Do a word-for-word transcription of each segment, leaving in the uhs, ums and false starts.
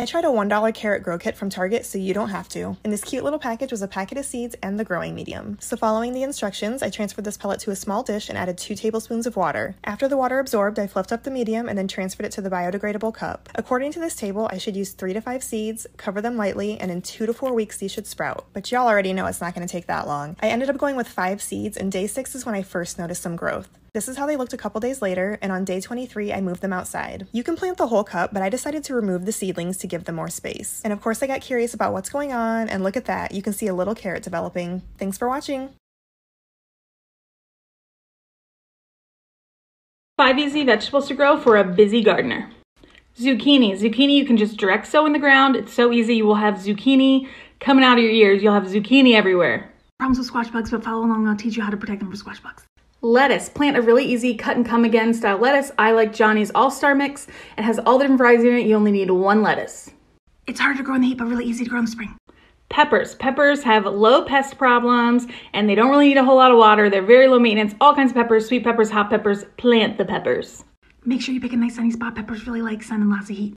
I tried a one dollar carrot grow kit from Target, so you don't have to. And this cute little package was a packet of seeds and the growing medium. So following the instructions, I transferred this pellet to a small dish and added two tablespoons of water. After the water absorbed, I fluffed up the medium and then transferred it to the biodegradable cup. According to this table, I should use three to five seeds, cover them lightly, and in two to four weeks these should sprout. But y'all already know it's not going to take that long. I ended up going with five seeds, and day six is when I first noticed some growth. This is how they looked a couple days later, and on day twenty-three, I moved them outside. You can plant the whole cup, but I decided to remove the seedlings to give them more space. And of course, I got curious about what's going on, and look at that, you can see a little carrot developing. Thanks for watching! Five easy vegetables to grow for a busy gardener. Zucchini. Zucchini you can just direct sow in the ground. It's so easy. You will have zucchini coming out of your ears. You'll have zucchini everywhere. Problems with squash bugs, but follow along and I'll teach you how to protect them from squash bugs. Lettuce. Plant a really easy cut and come again style lettuce. I like Johnny's All-Star Mix. It has all the different varieties in it. You only need one lettuce. It's hard to grow in the heat, but really easy to grow in the spring. Peppers. Peppers have low pest problems and they don't really need a whole lot of water. They're very low maintenance. All kinds of peppers, sweet peppers, hot peppers. Plant the peppers. Make sure you pick a nice sunny spot. Peppers really like sun and lots of heat.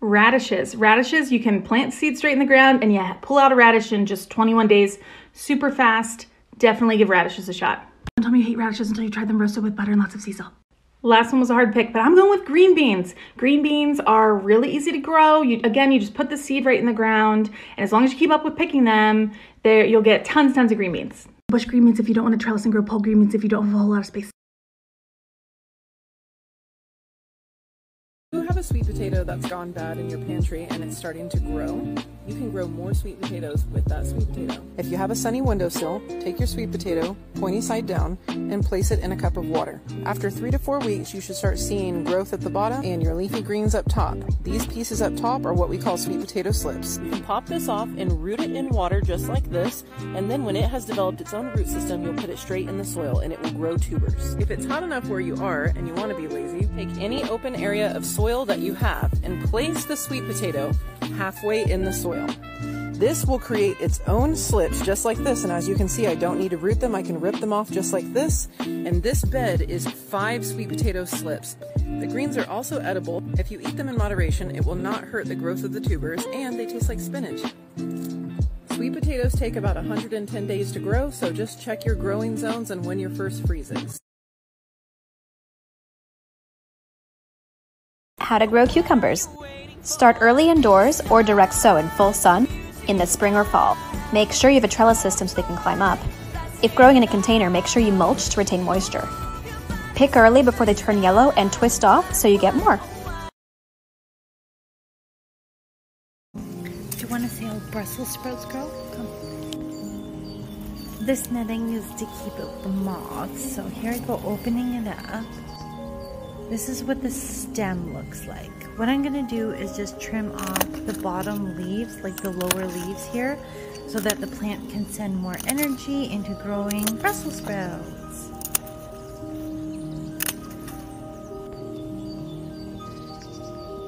Radishes. Radishes, you can plant seeds straight in the ground and yeah, pull out a radish in just twenty-one days. Super fast. Definitely give radishes a shot. Don't tell me you hate radishes until you try them roasted with butter and lots of sea salt. Last one was a hard pick, but I'm going with green beans. Green beans are really easy to grow. You, again, you just put the seed right in the ground, and as long as you keep up with picking them, there you'll get tons, tons of green beans. Bush green beans if you don't want to trellis and grow pole green beans if you don't have a whole lot of space. If you have a sweet potato that's gone bad in your pantry and it's starting to grow, you can grow more sweet potatoes with that sweet potato. If you have a sunny windowsill, take your sweet potato, pointy side down, and place it in a cup of water. After three to four weeks, you should start seeing growth at the bottom and your leafy greens up top. These pieces up top are what we call sweet potato slips. You can pop this off and root it in water just like this, and then when it has developed its own root system, you'll put it straight in the soil and it will grow tubers. If it's hot enough where you are and you want to be lazy, take any open area of soil Soil that you have and place the sweet potato halfway in the soil. This will create its own slips just like this, and as you can see, I don't need to root them. I can rip them off just like this, and this bed is five sweet potato slips. The greens are also edible. If you eat them in moderation, it will not hurt the growth of the tubers, and they taste like spinach. Sweet potatoes take about one hundred ten days to grow, so just check your growing zones and when your first freezes. How to grow cucumbers. Start early indoors or direct sow in full sun in the spring or fall. Make sure you have a trellis system so they can climb up. If growing in a container, make sure you mulch to retain moisture. Pick early before they turn yellow and twist off so you get more. Do you want to see how Brussels sprouts grow? Come. This netting is to keep up the moths, so here I go opening it up. This is what the stem looks like. What I'm gonna do is just trim off the bottom leaves, like the lower leaves here, so that the plant can send more energy into growing Brussels sprouts.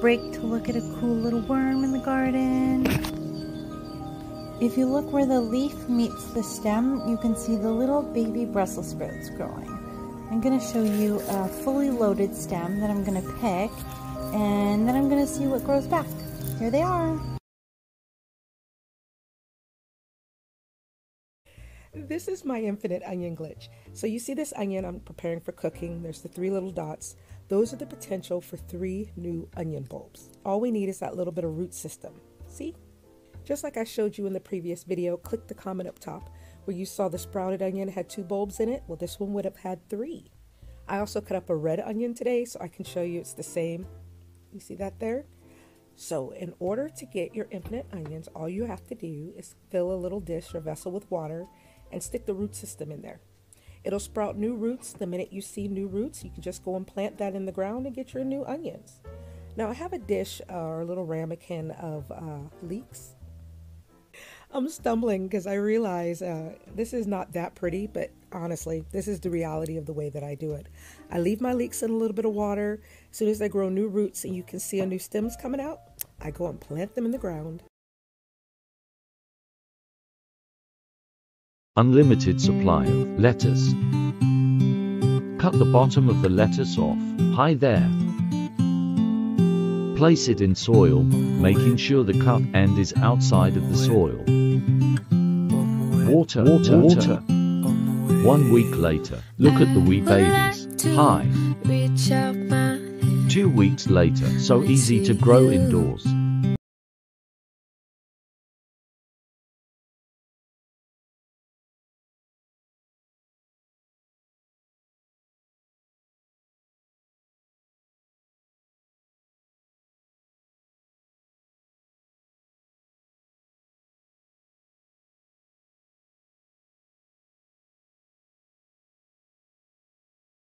Break to look at a cool little worm in the garden. If you look where the leaf meets the stem, you can see the little baby Brussels sprouts growing. I'm going to show you a fully loaded stem that I'm going to pick, and then I'm going to see what grows back. Here they are. This is my infinite onion glitch. So you see this onion I'm preparing for cooking. There's the three little dots. Those are the potential for three new onion bulbs. All we need is that little bit of root system. See? Just like I showed you in the previous video, click the comment up top where you saw the sprouted onion had two bulbs in it. Well, this one would have had three. I also cut up a red onion today, so I can show you it's the same. You see that there? So in order to get your infinite onions, all you have to do is fill a little dish or vessel with water and stick the root system in there. It'll sprout new roots. The minute you see new roots, you can just go and plant that in the ground and get your new onions. Now I have a dish uh, or a little ramekin of uh, leeks. I'm stumbling because I realize uh, this is not that pretty, but honestly, this is the reality of the way that I do it. I leave my leeks in a little bit of water. As soon as they grow new roots and you can see a new stems coming out, I go and plant them in the ground. Unlimited supply of lettuce. Cut the bottom of the lettuce off. Hi there. Place it in soil, making sure the cup end is outside of the soil. Water, water, water. One week later, look at the wee babies. Hi. Two weeks later, so easy to grow indoors.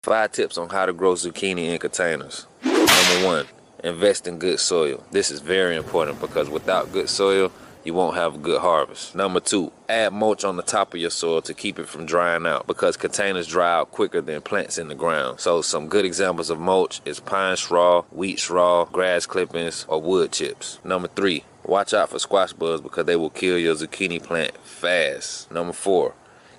Five tips on how to grow zucchini in containers. Number one, invest in good soil. This is very important because without good soil, you won't have a good harvest. Number two, add mulch on the top of your soil to keep it from drying out because containers dry out quicker than plants in the ground. So some good examples of mulch is pine straw, wheat straw, grass clippings, or wood chips. Number three, watch out for squash bugs because they will kill your zucchini plant fast. Number four,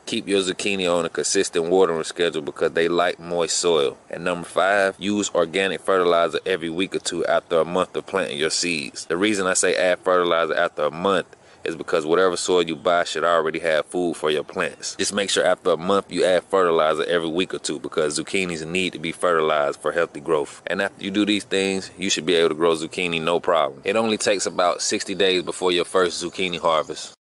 keep your zucchini on a consistent watering schedule because they like moist soil. And number five, use organic fertilizer every week or two after a month of planting your seeds. The reason I say add fertilizer after a month is because whatever soil you buy should already have food for your plants. Just make sure after a month you add fertilizer every week or two because zucchinis need to be fertilized for healthy growth. And after you do these things, you should be able to grow zucchini no problem. It only takes about sixty days before your first zucchini harvest.